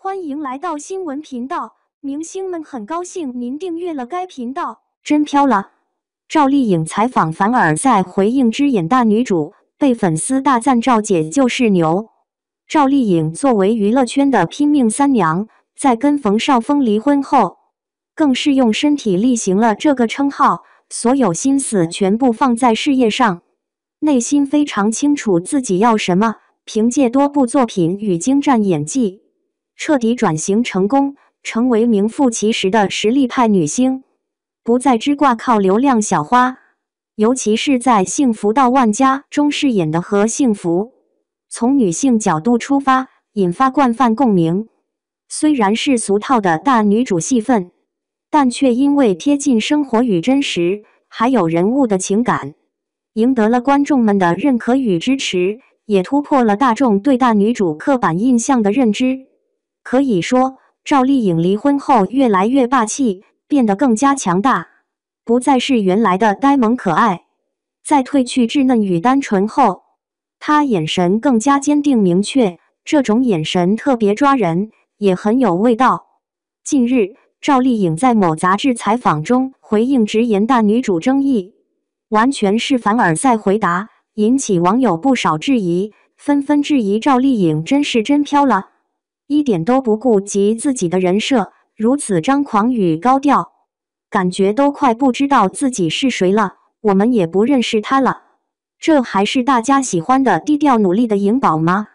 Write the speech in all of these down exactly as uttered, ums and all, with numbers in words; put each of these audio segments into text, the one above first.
欢迎来到新闻频道，明星们很高兴您订阅了该频道。真飘了！赵丽颖采访凡尔赛回应《之眼》大女主，被粉丝大赞赵姐就是牛。赵丽颖作为娱乐圈的拼命三娘，在跟冯绍峰离婚后，更是用身体力行了这个称号，所有心思全部放在事业上，内心非常清楚自己要什么。凭借多部作品与精湛演技， 彻底转型成功，成为名副其实的实力派女星，不再只挂靠流量小花。尤其是在《幸福到万家》中饰演的何幸福，从女性角度出发，引发惯犯共鸣。虽然是俗套的大女主戏份，但却因为贴近生活与真实，还有人物的情感，赢得了观众们的认可与支持，也突破了大众对大女主刻板印象的认知。 可以说，赵丽颖离婚后越来越霸气，变得更加强大，不再是原来的呆萌可爱。在褪去稚嫩与单纯后，她眼神更加坚定明确，这种眼神特别抓人，也很有味道。近日，赵丽颖在某杂志采访中回应直言大女主争议，完全是凡尔赛回答，引起网友不少质疑，纷纷质疑赵丽颖真是真飘了， 一点都不顾及自己的人设，如此张狂与高调，感觉都快不知道自己是谁了，我们也不认识他了。这还是大家喜欢的低调努力的颖宝吗？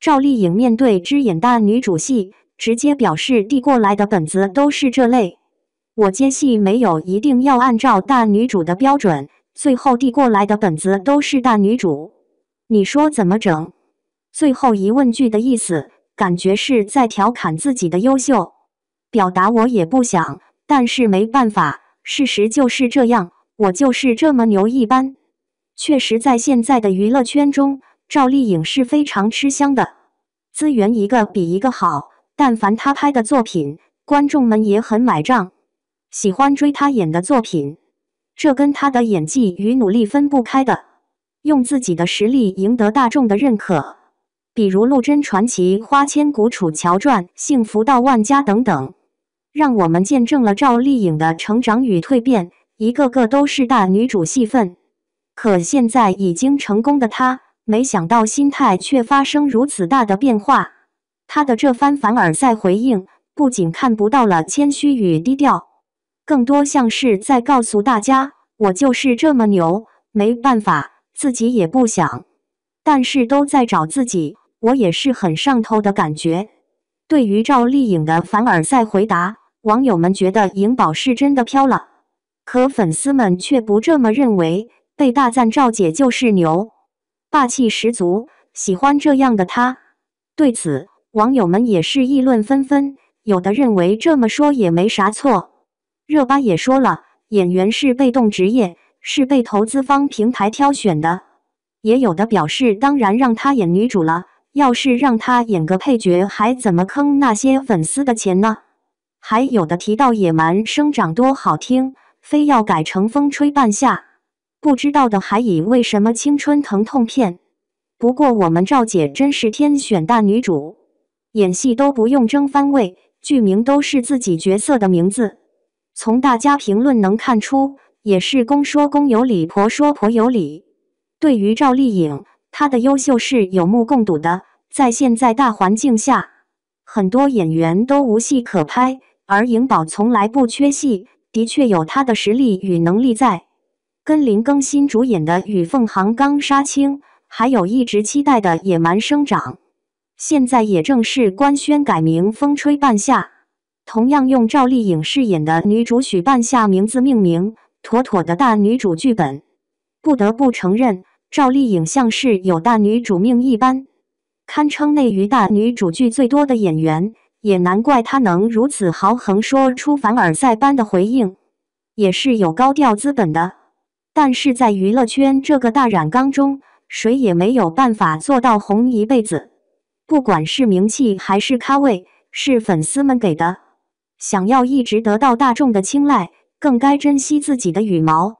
赵丽颖面对之眼大女主戏，直接表示递过来的本子都是这类，我接戏没有一定要按照大女主的标准，最后递过来的本子都是大女主，你说怎么整？最后一问句的意思， 感觉是在调侃自己的优秀，表达我也不想，但是没办法，事实就是这样，我就是这么牛一般。确实，在现在的娱乐圈中，赵丽颖是非常吃香的，资源一个比一个好，但凡她拍的作品，观众们也很买账，喜欢追她演的作品，这跟她的演技与努力分不开的，用自己的实力赢得大众的认可。 比如《陆贞传奇》《花千骨》《楚乔传》《幸福到万家》等等，让我们见证了赵丽颖的成长与蜕变，一个个都是大女主戏份。可现在已经成功的她，没想到心态却发生如此大的变化。她的这番凡尔赛回应，不仅看不到了谦虚与低调，更多像是在告诉大家：我就是这么牛，没办法，自己也不想，但是都在找自己。 我也是很上头的感觉。对于赵丽颖的凡尔赛回答，网友们觉得颖宝是真的飘了，可粉丝们却不这么认为，被大赞赵姐就是牛，霸气十足，喜欢这样的她。对此，网友们也是议论纷纷，有的认为这么说也没啥错。热巴也说了，演员是被动职业，是被投资方平台挑选的。也有的表示，当然让她演女主了。 要是让她演个配角，还怎么坑那些粉丝的钱呢？还有的提到野蛮生长多好听，非要改成风吹半夏。不知道的还以为什么青春疼痛片。不过我们赵姐真是天选大女主，演戏都不用争番位，剧名都是自己角色的名字。从大家评论能看出，也是公说公有理，婆说婆有理。对于赵丽颖， 她的优秀是有目共睹的，在现在大环境下，很多演员都无戏可拍，而颖宝从来不缺戏，的确有她的实力与能力在。跟林更新主演的《与凤行刚杀青》，还有一直期待的《野蛮生长》，现在也正式官宣改名《风吹半夏》，同样用赵丽颖饰演的女主许半夏名字命名，妥妥的大女主剧本。不得不承认， 赵丽颖像是有大女主命一般，堪称内娱大女主剧最多的演员，也难怪她能如此豪横说出凡尔赛般的回应，也是有高调资本的。但是在娱乐圈这个大染缸中，谁也没有办法做到红一辈子，不管是名气还是咖位，是粉丝们给的。想要一直得到大众的青睐，更该珍惜自己的羽毛，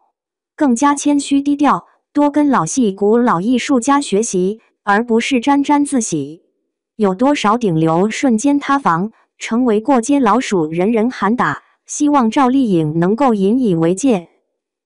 更加谦虚低调， 多跟老戏骨、老艺术家学习，而不是沾沾自喜。有多少顶流瞬间塌房，成为过街老鼠，人人喊打？希望赵丽颖能够引以为戒。